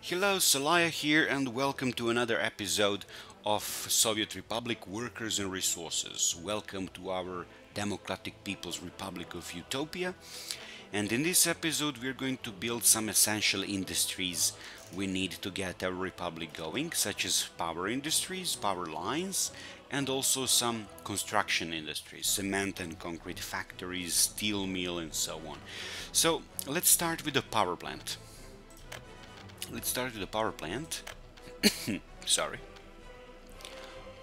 Hello, Solaya here, and welcome to another episode of Soviet Republic Workers and Resources. Welcome to our Democratic People's Republic of Utopia. And in this episode we're going to build some essential industries we need to get our republic going, such as power industries, power lines, and also some construction industries, cement and concrete factories, steel mill, and so on. So let's start with the power plant. Sorry.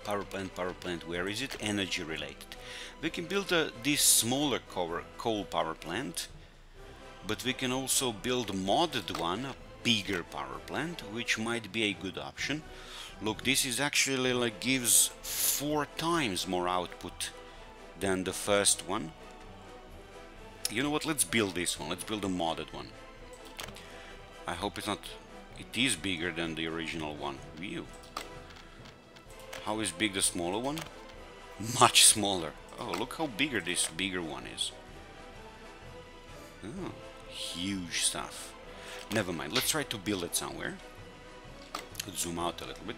Power plant, where is it? Energy related. We can build this smaller coal power plant, but we can also build a modded one, a bigger power plant, which might be a good option. Look, this is actually like gives 4 times more output than the first one. You know what, let's build this one, let's build a modded one. I hope it's not, it is bigger than the original one. View. How is big the smaller one? Much smaller. Oh, look how bigger this bigger one is. Oh, huge stuff. Never mind, let's try to build it somewhere. Let's zoom out a little bit.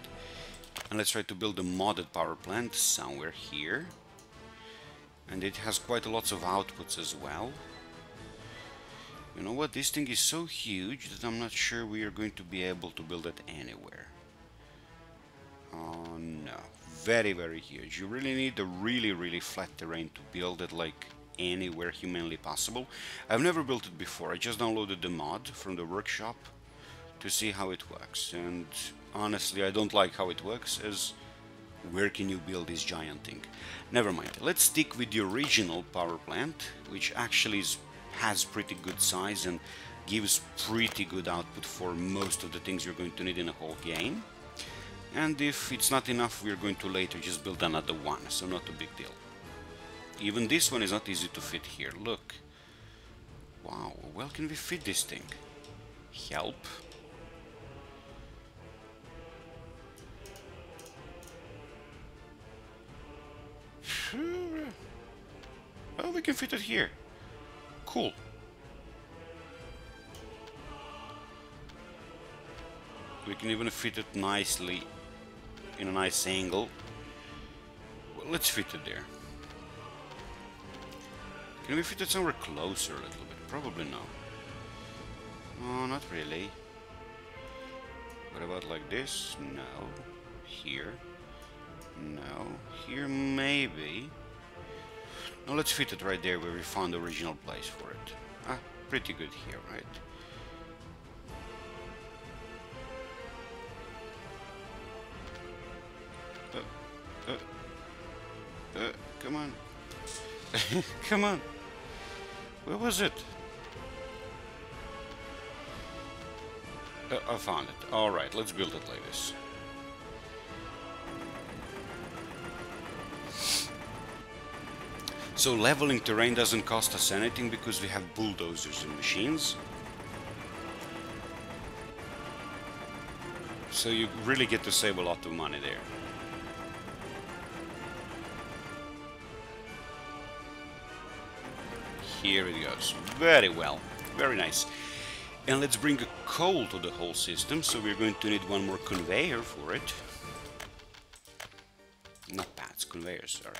And let's try to build a modded power plant somewhere here. And it has quite a lot of outputs as well. You know what, this thing is so huge that I'm not sure we are going to be able to build it anywhere. Oh no, very, very huge. You really need a really, really flat terrain to build it, like anywhere humanly possible. I've never built it before, I just downloaded the mod from the workshop to see how it works. And honestly, I don't like how it works, as where can you build this giant thing? Never mind, let's stick with the original power plant, which actually has pretty good size and gives pretty good output for most of the things you're going to need in a whole game. And if it's not enough, we're going to later just build another one, so not a big deal. Even this one is not easy to fit here, look. Wow, well, can we fit this thing? Help. Oh, we can fit it here. Cool. We can even fit it nicely in a nice angle. Well, let's fit it there. Can we fit it somewhere closer a little bit? Probably no. Oh, not really. What about like this? No. Here? No. Here maybe. Now let's fit it right there where we found the original place for it. Ah, pretty good here, right? Come on. Come on. Where was it? I found it. Alright, let's build it like this. So leveling terrain doesn't cost us anything because we have bulldozers and machines. So you really get to save a lot of money there. Here it goes. Very well. Very nice. And let's bring a coal to the whole system, so we're going to need one more conveyor for it. Not paths, conveyors, sorry.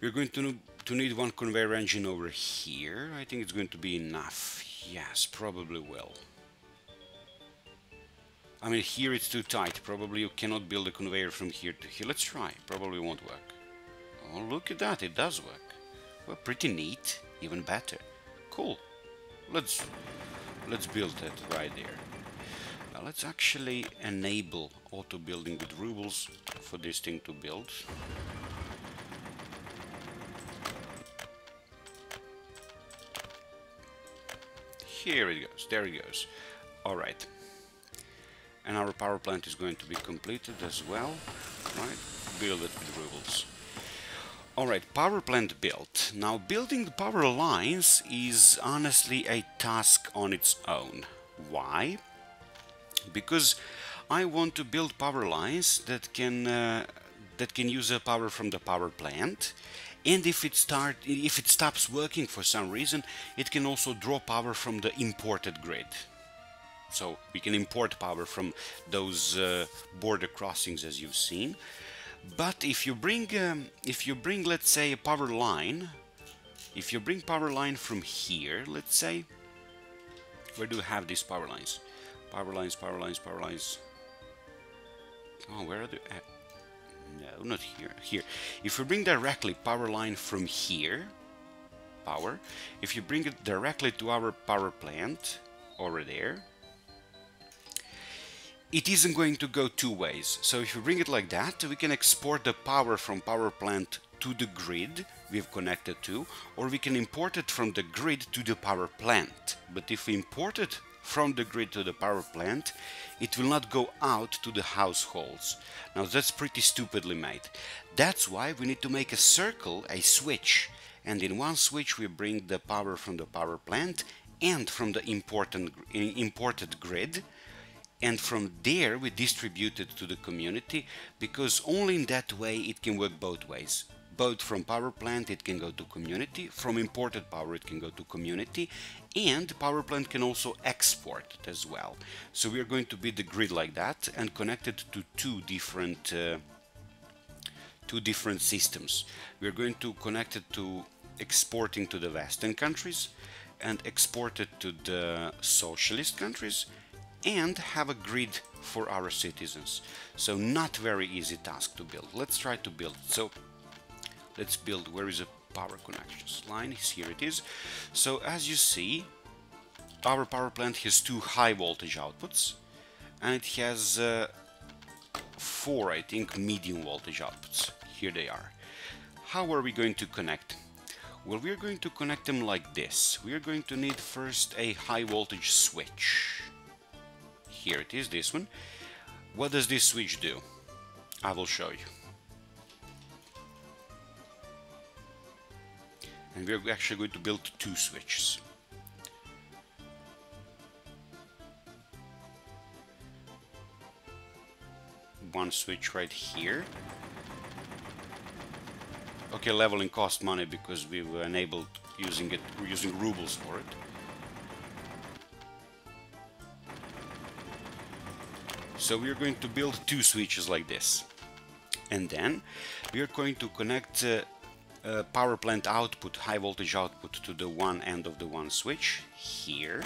We're going to need one conveyor engine over here. I think it's going to be enough. Yes, probably will. I mean, here it's too tight. Probably you cannot build a conveyor from here to here. Let's try. Probably won't work. Oh, look at that. It does work. Well, pretty neat. Even better. Cool. Let's build it right there. Now, let's actually enable auto building with rubles for this thing to build. Here it goes. There it goes. Alright. And our power plant is going to be completed as well. Right? Build it with rubles. Alright, power plant built. Now, building the power lines is honestly a task on its own. Why? Because I want to build power lines that can use the power from the power plant. And if it stops working for some reason, it can also draw power from the imported grid. So we can import power from those border crossings, as you've seen. But if you bring, let's say, a power line, if you bring power line from here, let's say, where do we have these power lines? Power lines. Oh, where are they? No, not here. Here. If you bring directly power line from here, power. If you bring it directly to our power plant over there, it isn't going to go two ways. So if you bring it like that, we can export the power from power plant to the grid we've connected to, or we can import it from the grid to the power plant. But if we import it from the grid to the power plant, it will not go out to the households. Now that's pretty stupidly made. That's why we need to make a circle, a switch, and in one switch we bring the power from the power plant and from the imported grid, and from there we distribute it to the community, because only in that way it can work both ways. Both from power plant it can go to community, from imported power it can go to community, and power plant can also export it as well. So we are going to build the grid like that and connect it to two different systems. We are going to connect it to exporting to the Western countries and export it to the socialist countries, and have a grid for our citizens. So not very easy task to build. Let's try to build. So let's build. Where is a power connections line? Here it is. So as you see, our power plant has two high voltage outputs, and it has four, I think, medium voltage outputs. Here they are. How are we going to connect? Well, we are going to connect them like this. We are going to need first a high voltage switch. Here it is, this one. What does this switch do? I will show you. And we're actually going to build two switches. One switch right here. Okay, leveling cost money because we were enabled using it, using rubles for it. So we're going to build two switches like this, and then we're going to connect power plant output, high voltage output, to the one end of the one switch here,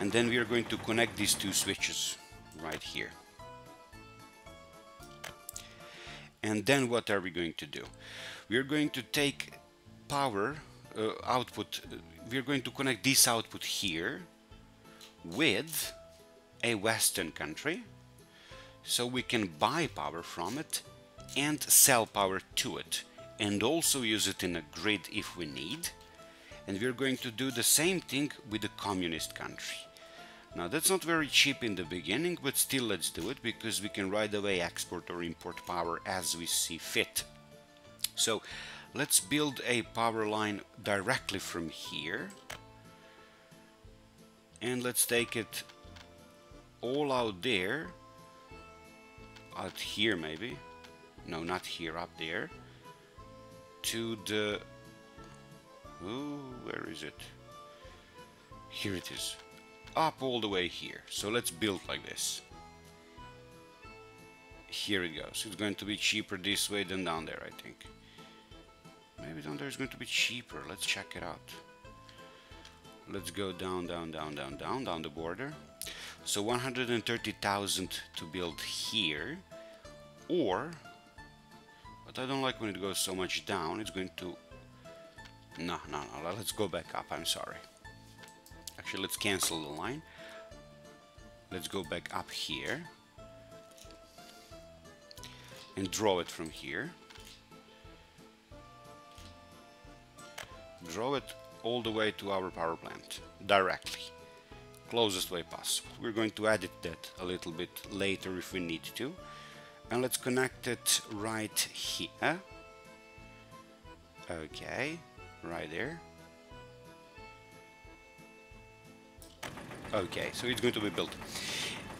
and then we are going to connect these two switches right here. And then what are we going to do? We are going to take power output, we are going to connect this output here with a Western country, so we can buy power from it and sell power to it, and also use it in a grid if we need. And we're going to do the same thing with a communist country. Now that's not very cheap in the beginning, but still let's do it, because we can right away export or import power as we see fit. So let's build a power line directly from here, and let's take it all out there, out here maybe, no, not here, up there, to the, ooh, where is it? Here it is, up all the way here. So let's build like this. Here it goes. It's going to be cheaper this way than down there, I think. Maybe down there is going to be cheaper. Let's check it out. Let's go down the border. So 130,000 to build here, or, but I don't like when it goes so much down, it's going to, no, let's go back up, I'm sorry. Actually, let's cancel the line, let's go back up here, and draw it from here. Draw it all the way to our power plant, directly. Closest way possible. We're going to edit that a little bit later if we need to. And let's connect it right here. Okay, right there. Okay, so it's going to be built.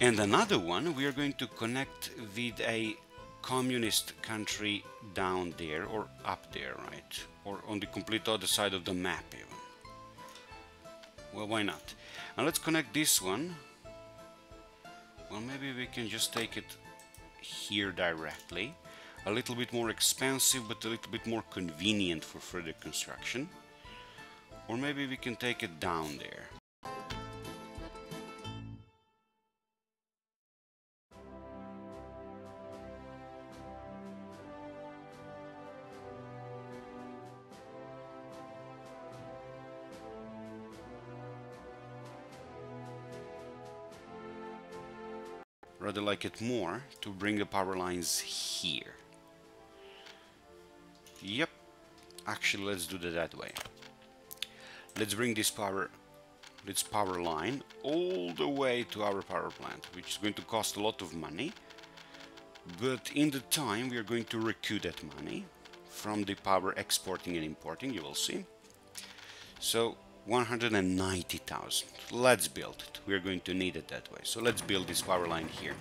And another one we are going to connect with a communist country down there or up there, right? Or on the complete other side of the map even. Well, why not? And let's connect this one. Well, maybe we can just take it here directly. A little bit more expensive, but a little bit more convenient for further construction. Or maybe we can take it down there. Rather like it more to bring the power lines here. Yep, actually let's do that that way. Let's bring this power line all the way to our power plant, which is going to cost a lot of money, but in the time we are going to recoup that money from the power exporting and importing, you will see. So 190,000. Let's build it. We're going to need it that way. So let's build this power line here.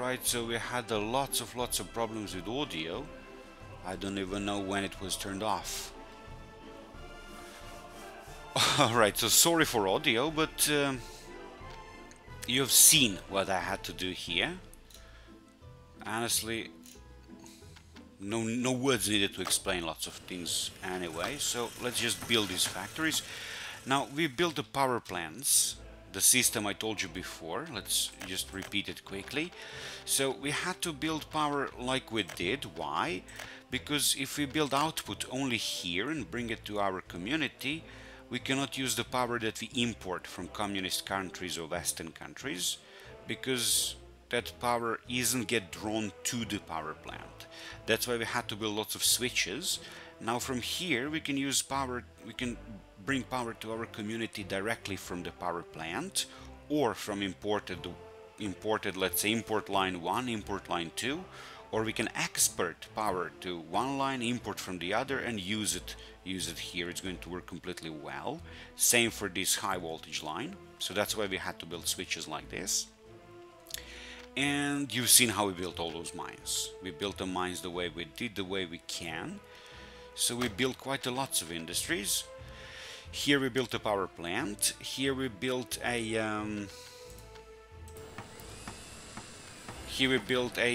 right, so we had lots of problems with audio. I don't even know when it was turned off. Alright, so sorry for audio, but you've seen what I had to do here. Honestly, no words needed to explain lots of things anyway, so let's just build these factories. Now, we built the power plants, the system I told you before. Let's just repeat it quickly. So we had to build power like we did. Why? Because if we build output only here and bring it to our community, we cannot use the power that we import from communist countries or Western countries, because that power isn't get drawn to the power plant. That's why we had to build lots of switches. Now from here we can use power, we can bring power to our community directly from the power plant or from imported, let's say import line 1, import line 2, or we can export power to one line, import from the other and use it here. It's going to work completely well. Same for this high voltage line. So that's why we had to build switches like this. And you've seen how we built all those mines. We built the mines the way we did, the way we can. So we built quite a lot of industries. Here we built a power plant. Here we built a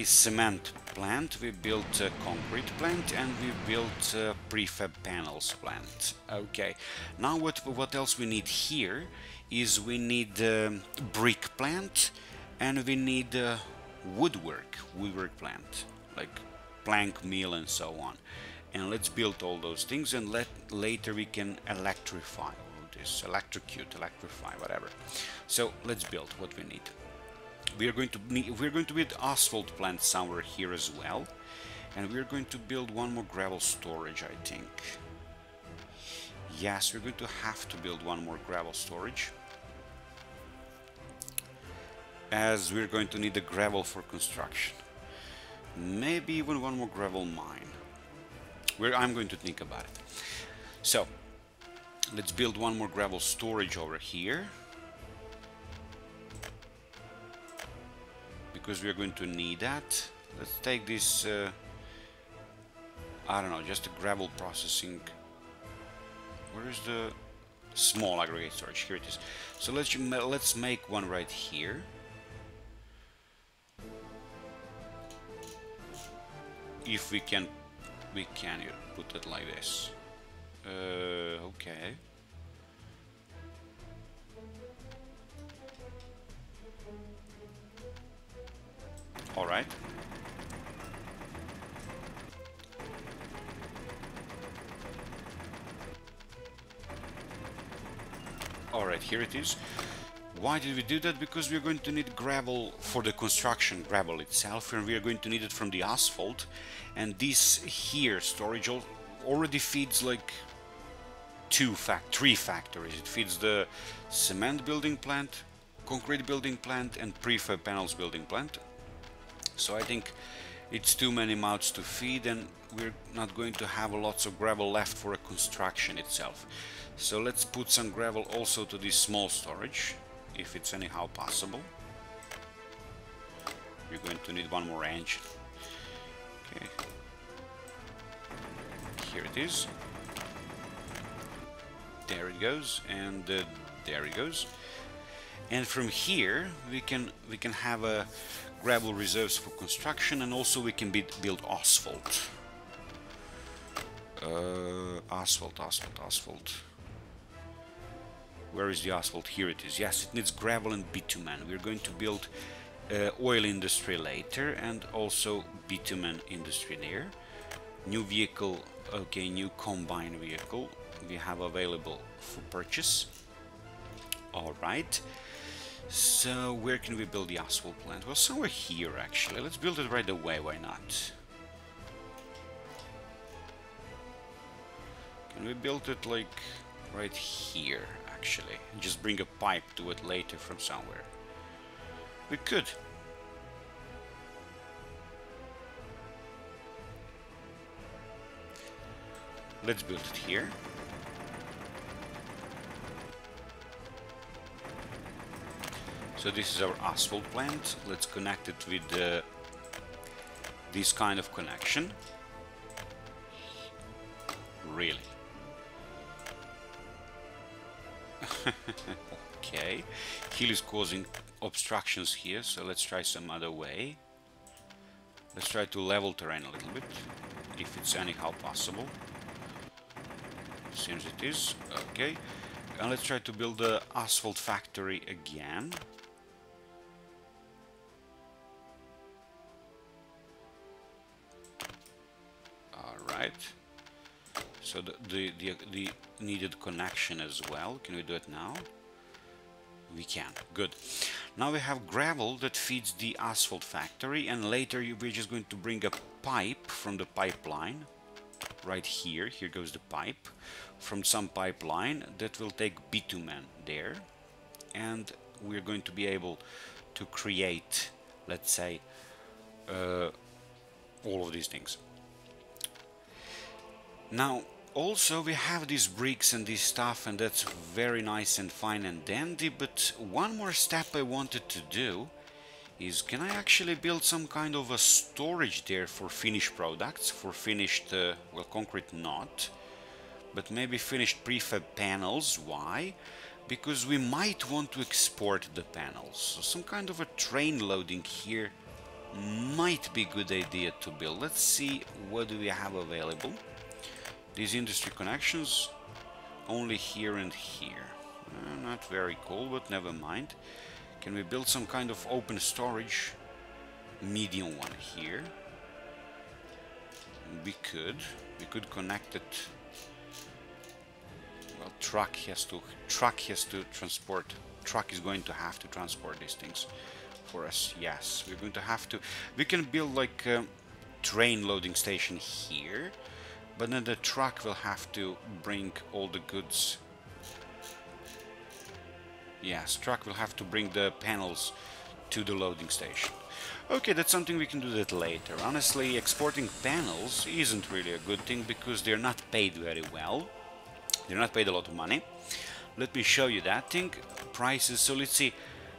cement plant. We built a concrete plant, and we built a prefab panels plant. Okay. Now what else we need here is we need a brick plant, and we need a woodwork plant, like plank mill and so on. And let's build all those things, and later we can electrify all this, electrify, whatever. So let's build what we need. We're going to build asphalt plant somewhere here as well, and we're going to build one more gravel storage, I think. Yes, we're going to have to build one more gravel storage, as we're going to need the gravel for construction. Maybe even one more gravel mine. I'm going to think about it. So let's build one more gravel storage over here, because we're going to need that. Let's take this, I don't know, just a gravel processing. Where is the small aggregate storage? Here it is. So let's make one right here. If we can. We can put it like this. Okay. All right. All right, here it is. Why did we do that? Because we're going to need gravel for the construction, gravel itself, and we're going to need it from the asphalt. And this here storage already feeds like three factories. It feeds the cement building plant, concrete building plant, and prefab panels building plant. So I think it's too many mouths to feed, and we're not going to have lots of gravel left for a construction itself. So let's put some gravel also to this small storage, if it's anyhow possible. We're going to need one more engine. Okay. Here it is. There it goes, and there it goes. And from here we can have a gravel reserves for construction, and also we can build asphalt. Asphalt. Where is the asphalt? Here it is. Yes, it needs gravel and bitumen. We're going to build oil industry later, and also bitumen industry there. New vehicle, okay, new combine vehicle we have available for purchase. All right, so where can we build the asphalt plant? Well, somewhere here actually. Let's build it right away, why not? Can we build it like right here actually, and just bring a pipe to it later from somewhere? We could. Let's build it here. So this is our asphalt plant. Let's connect it with this kind of connection. Really? Okay. Hill is causing obstructions here, so let's try some other way. Let's try to level terrain a little bit, if it's anyhow possible. Seems it is. Okay. And let's try to build the asphalt factory again. Alright. So the needed connection as well. Can we do it now? We can. Good. Now we have gravel that feeds the asphalt factory, and later we're just going to bring a pipe from the pipeline. Right here, here goes the pipe from some pipeline that will take bitumen there, and we're going to be able to create, let's say, all of these things. Now also we have these bricks and this stuff, and that's very nice and fine and dandy, but one more step I wanted to do is, can I actually build some kind of a storage there for finished products, for finished, well, concrete not, but maybe finished prefab panels. Why? Because we might want to export the panels. So some kind of a train loading here might be a good idea to build. Let's see what do we have available. These industry connections, only here and here. Not very cool, but never mind. Can we build some kind of open storage, medium one here? We could connect it. Well, truck is going to have to transport these things for us. Yes, we're going to have to. We can build like a train loading station here, but then the truck will have to bring all the goods. Yes, truck will have to bring the panels to the loading station. Okay, that's something we can do that later. Honestly, exporting panels isn't really a good thing because they're not paid very well. They're not paid a lot of money. Let me show you that thing. Prices, so let's see.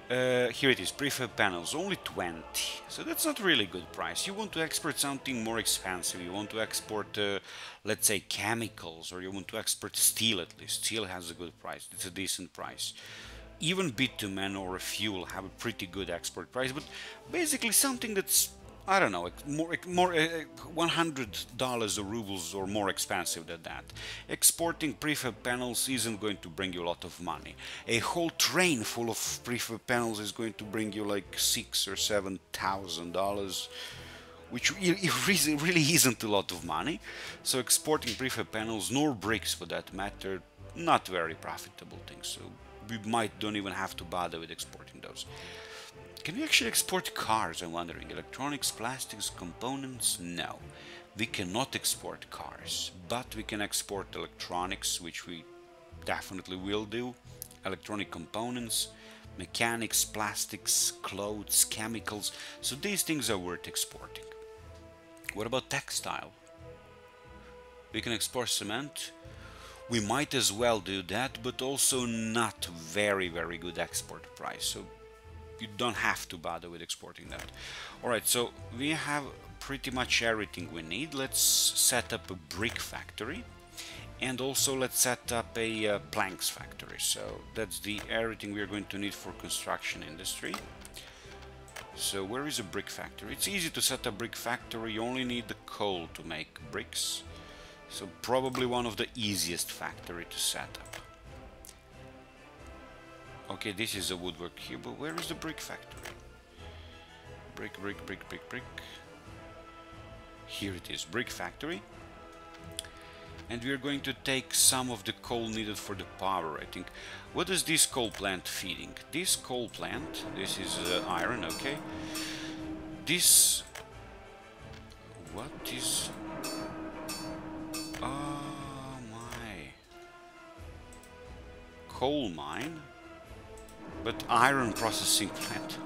Here it is, prefab panels, only 20. So that's not really good price. You want to export something more expensive. You want to export, let's say, chemicals, or you want to export steel at least. Steel has a good price. It's a decent price. Even bitumen or fuel have a pretty good export price, but basically something that's, I don't know, more $100 or rubles or more expensive than that. Exporting prefab panels isn't going to bring you a lot of money. A whole train full of prefab panels is going to bring you like $6,000 or $7,000, which it really isn't a lot of money. So exporting prefab panels, nor bricks for that matter, not very profitable things. So we might don't even have to bother with exporting those. Can we actually export cars, I'm wondering? Electronics, plastics, components? No. We cannot export cars, but we can export electronics, which we definitely will do. Electronic components, mechanics, plastics, clothes, chemicals. So these things are worth exporting. What about textile? We can export cement. We might as well do that, but also not very good export price, so you don't have to bother with exporting that. Alright, so we have pretty much everything we need. Let's set up a brick factory, and also let's set up a planks factory. So that's the everything we're going to need for construction industry. So where is a brick factory? It's easy to set up a brick factory, you only need the coal to make bricks. So probably one of the easiest factory to set up. Okay, this is a woodwork here, but where is the brick factory? Brick. Here it is, brick factory. And we're going to take some of the coal needed for the power, I think. What is this coal plant feeding? This coal plant, this is iron, okay. This... what is... oh my, coal mine, but iron processing plant.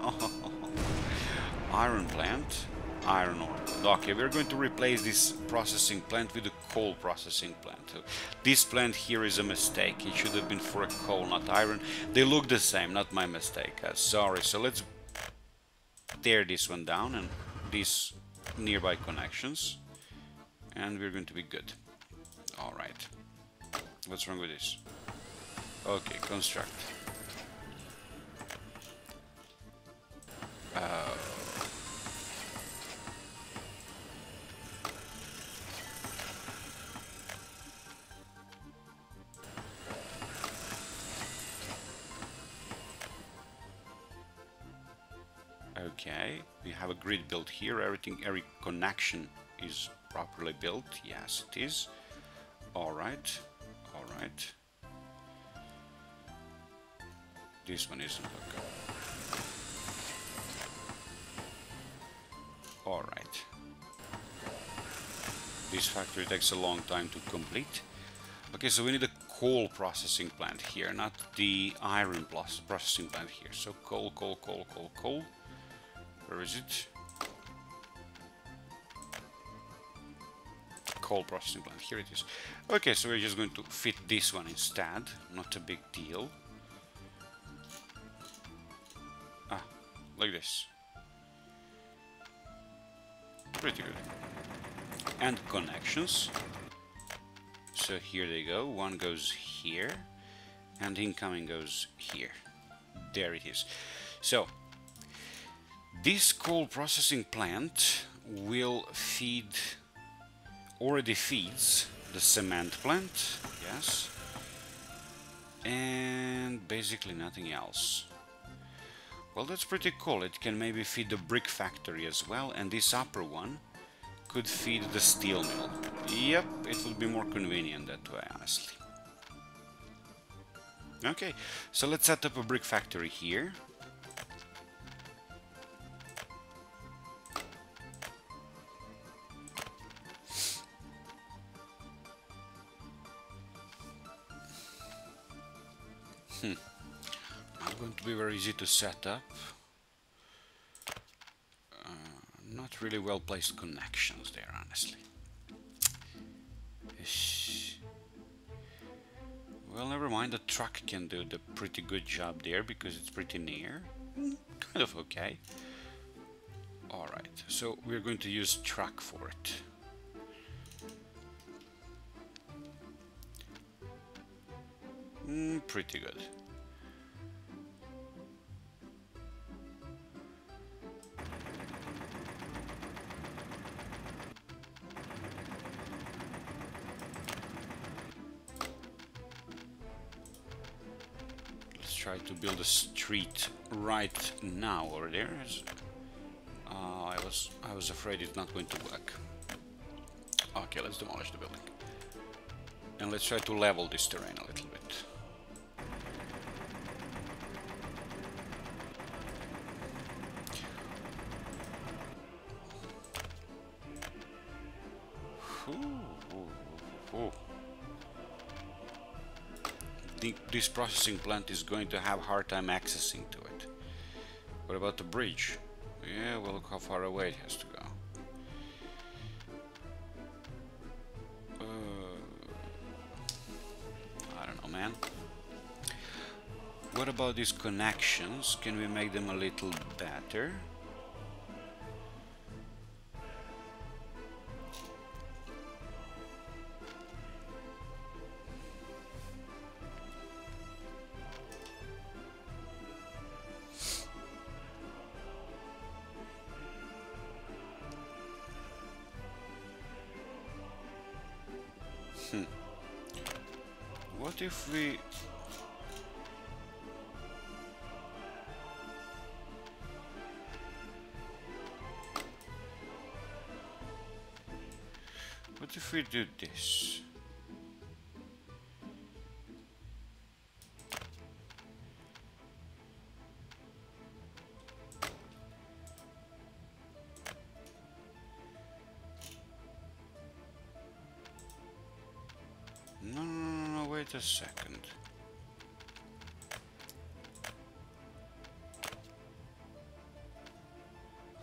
Iron plant, iron ore. Okay, we're going to replace this processing plant with a coal processing plant. This plant here is a mistake. It should have been for a coal, not iron. They look the same, not my mistake. Sorry, so let's tear this one down and these nearby connections. And we're going to be good. Alright. What's wrong with this? Okay, construct. Okay, we have a grid built here. Every connection is properly built. Yes, it is. Alright, alright. This one isn't okay. Alright. This factory takes a long time to complete. Okay, so we need a coal processing plant here, not the iron processing plant here. So coal, coal, coal, coal, coal. Where is it? Coal processing plant. Here it is. Okay, so we're just going to fit this one instead. Not a big deal. Ah, like this. Pretty good. And connections. So here they go. One goes here, and incoming goes here. There it is. So this coal processing plant will feed, already feeds, the cement plant, yes, and basically nothing else. Well, that's pretty cool. It can maybe feed the brick factory as well, and this upper one could feed the steel mill. Yep, it would be more convenient that way, honestly. Okay, so let's set up a brick factory here. Very easy to set up. Not really well placed connections there, honestly. Well, never mind. The truck can do the pretty good job there because it's pretty near. Kind of okay. Alright, so we're going to use truck for it. Pretty good. Try to build a street right now over there. I was afraid it's not going to work. Okay, let's demolish the building. And let's try to level this terrain a little bit. This processing plant is going to have a hard time accessing to it. What about the bridge? Yeah, well, look how far away it has to go. I don't know, man. What about these connections? Can we make them a little better? What if we... what if we do this? A second.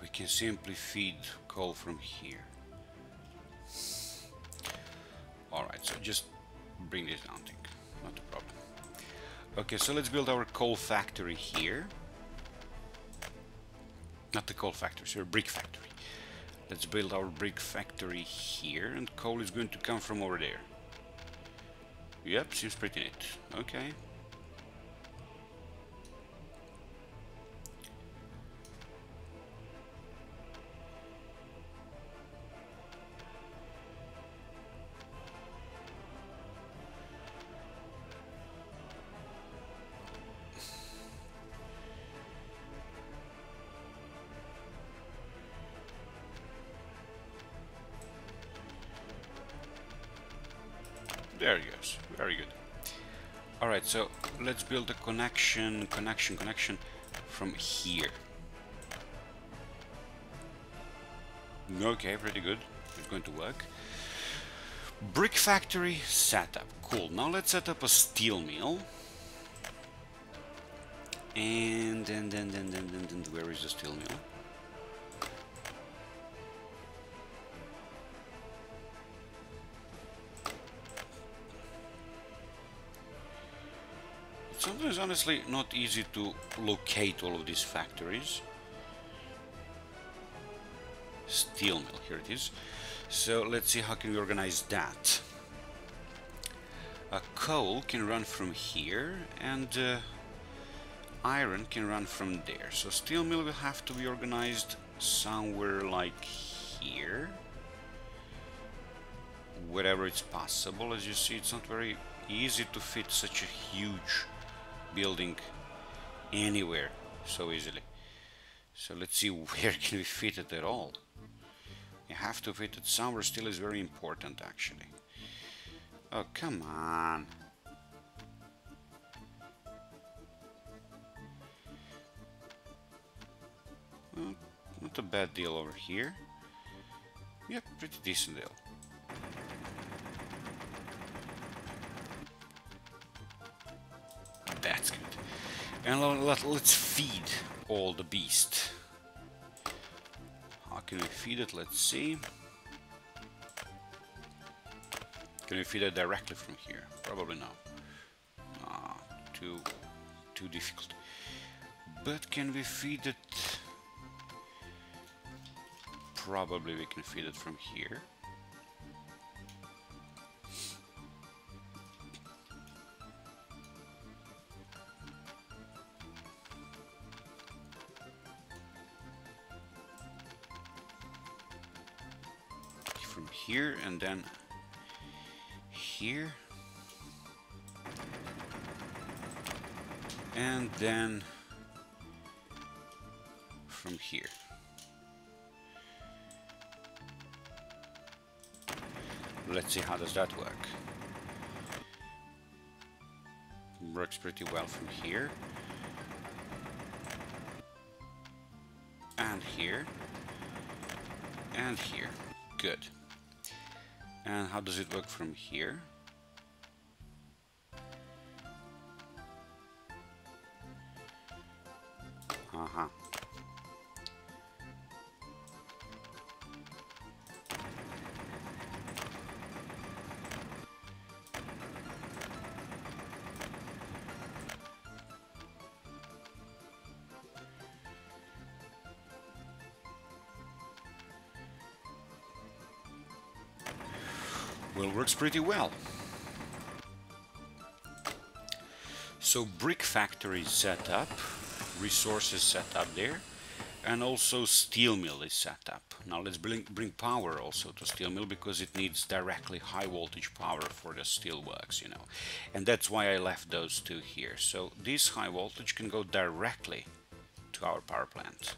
We can simply feed coal from here. Alright, so just bring this down, not a problem. Okay, so let's build our coal factory here. Not the coal factory, so a brick factory. Let's build our brick factory here, and coal is going to come from over there. Yep, seems pretty neat. Okay. There it goes. Very good. Alright, so let's build a connection from here. Okay, pretty good. It's going to work. Brick factory setup. Cool. Now let's set up a steel mill. And then where is the steel mill? Sometimes, honestly, not easy to locate all of these factories. Steel mill, here it is. So let's see how can we organize that. Coal can run from here, and iron can run from there. So steel mill will have to be organized somewhere like here, wherever it's possible. As you see, it's not very easy to fit such a huge building anywhere so easily. So let's see where can we fit it at all. You have to fit it somewhere. Still is very important, actually. Oh, come on. Well, not a bad deal over here. Yep, pretty decent deal. That's good. And let's feed all the beast. How can we feed it? Let's see. Can we feed it directly from here? Probably no. Ah, too difficult. But can we feed it? Probably we can feed it from here. Here and then here and then from here. Let's see how does that work. Works pretty well from here and here and here. Good. And how does it work from here? Uh-huh. Well, works pretty well. So brick factory set up, resources set up there, and also steel mill is set up. Now let's bring power also to steel mill, because it needs directly high voltage power for the steel works, you know. And that's why I left those two here. So this high voltage can go directly to our power plant.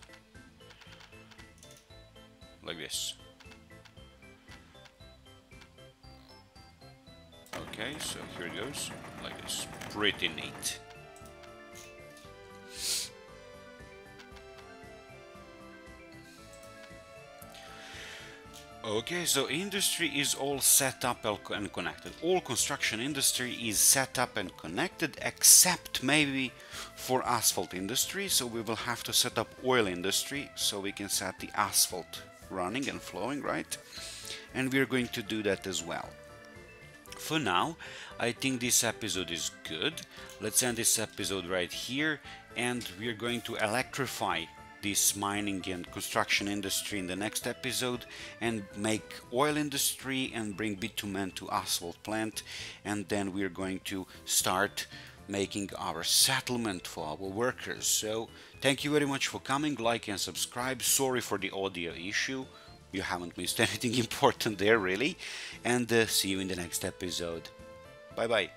Like this. Okay, so here it goes, like this. Pretty neat. Okay, so industry is all set up and connected. All construction industry is set up and connected, except maybe for asphalt industry. So we will have to set up oil industry so we can set the asphalt running and flowing, right? And we're going to do that as well. For now, I think this episode is good. Let's end this episode right here, and we're going to electrify this mining and construction industry in the next episode, and make oil industry and bring bitumen to asphalt plant, and then we're going to start making our settlement for our workers. So thank you very much for coming, like and subscribe. Sorry for the audio issue, you haven't missed anything important there really, and see you in the next episode. Bye bye.